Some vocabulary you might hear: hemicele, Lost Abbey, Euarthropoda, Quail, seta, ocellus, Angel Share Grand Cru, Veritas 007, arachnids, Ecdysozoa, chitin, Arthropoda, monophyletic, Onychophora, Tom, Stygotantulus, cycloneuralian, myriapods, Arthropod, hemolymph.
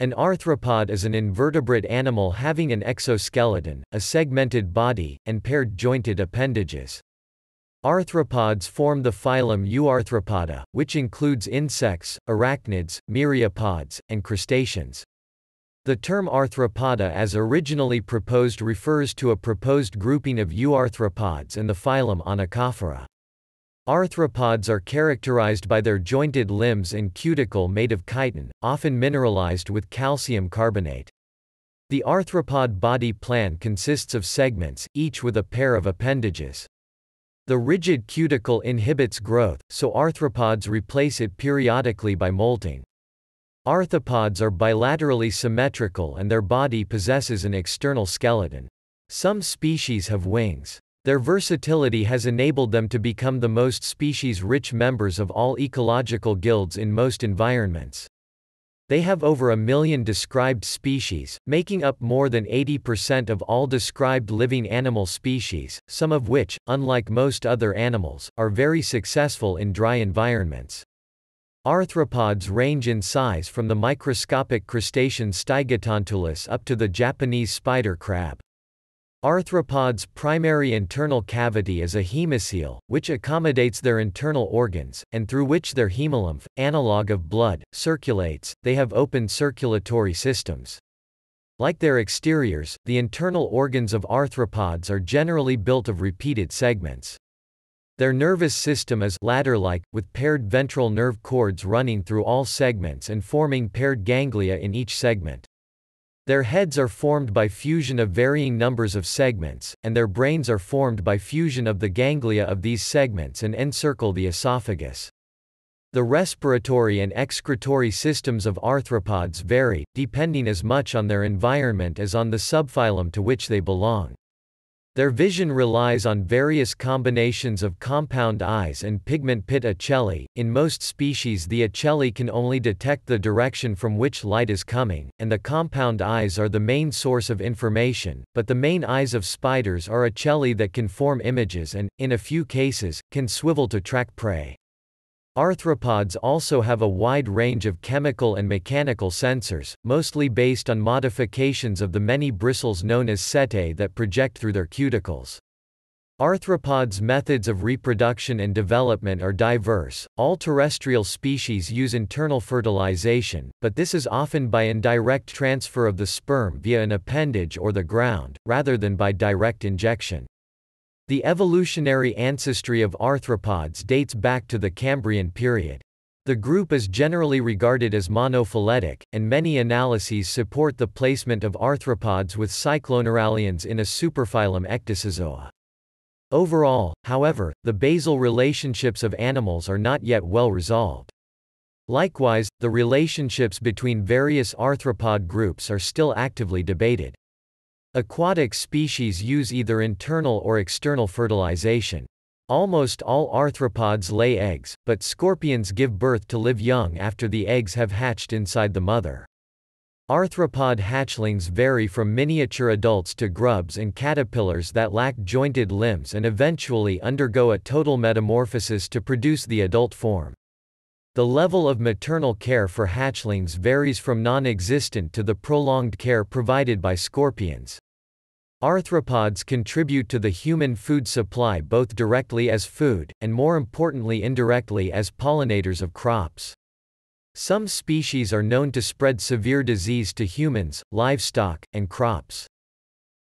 An arthropod is an invertebrate animal having an exoskeleton, a segmented body, and paired jointed appendages. Arthropods form the phylum Euarthropoda, which includes insects, arachnids, myriapods, and crustaceans. The term arthropoda as originally proposed refers to a proposed grouping of euarthropods and the phylum Onychophora. Arthropods are characterized by their jointed limbs and cuticle made of chitin, often mineralized with calcium carbonate. The arthropod body plan consists of segments, each with a pair of appendages. The rigid cuticle inhibits growth, so arthropods replace it periodically by molting. Arthropods are bilaterally symmetrical and their body possesses an external skeleton. Some species have wings. Their versatility has enabled them to become the most species-rich members of all ecological guilds in most environments. They have over 1 million described species, making up more than 80% of all described living animal species, some of which, unlike most other animals, are very successful in dry environments. Arthropods range in size from the microscopic crustacean Stygotantulus up to the Japanese spider crab. Arthropods' primary internal cavity is a hemicele, which accommodates their internal organs, and through which their hemolymph, analog of blood, circulates. They have open circulatory systems. Like their exteriors, the internal organs of arthropods are generally built of repeated segments. Their nervous system is ladder-like, with paired ventral nerve cords running through all segments and forming paired ganglia in each segment. Their heads are formed by fusion of varying numbers of segments, and their brains are formed by fusion of the ganglia of these segments and encircle the esophagus. The respiratory and excretory systems of arthropods vary, depending as much on their environment as on the subphylum to which they belong. Their vision relies on various combinations of compound eyes and pigment pit ocelli. In most species, the ocelli can only detect the direction from which light is coming, and the compound eyes are the main source of information, but the main eyes of spiders are ocelli that can form images and, in a few cases, can swivel to track prey. Arthropods also have a wide range of chemical and mechanical sensors, mostly based on modifications of the many bristles known as setae that project through their cuticles. Arthropods' methods of reproduction and development are diverse. All terrestrial species use internal fertilization, but this is often by indirect transfer of the sperm via an appendage or the ground, rather than by direct injection. The evolutionary ancestry of arthropods dates back to the Cambrian period. The group is generally regarded as monophyletic, and many analyses support the placement of arthropods with cycloneuralians in a superphylum Ecdysozoa. Overall, however, the basal relationships of animals are not yet well resolved. Likewise, the relationships between various arthropod groups are still actively debated. Aquatic species use either internal or external fertilization. Almost all arthropods lay eggs, but scorpions give birth to live young after the eggs have hatched inside the mother. Arthropod hatchlings vary from miniature adults to grubs and caterpillars that lack jointed limbs and eventually undergo a total metamorphosis to produce the adult form. The level of maternal care for hatchlings varies from non-existent to the prolonged care provided by scorpions. Arthropods contribute to the human food supply both directly as food, and more importantly indirectly as pollinators of crops. Some species are known to spread severe disease to humans, livestock, and crops.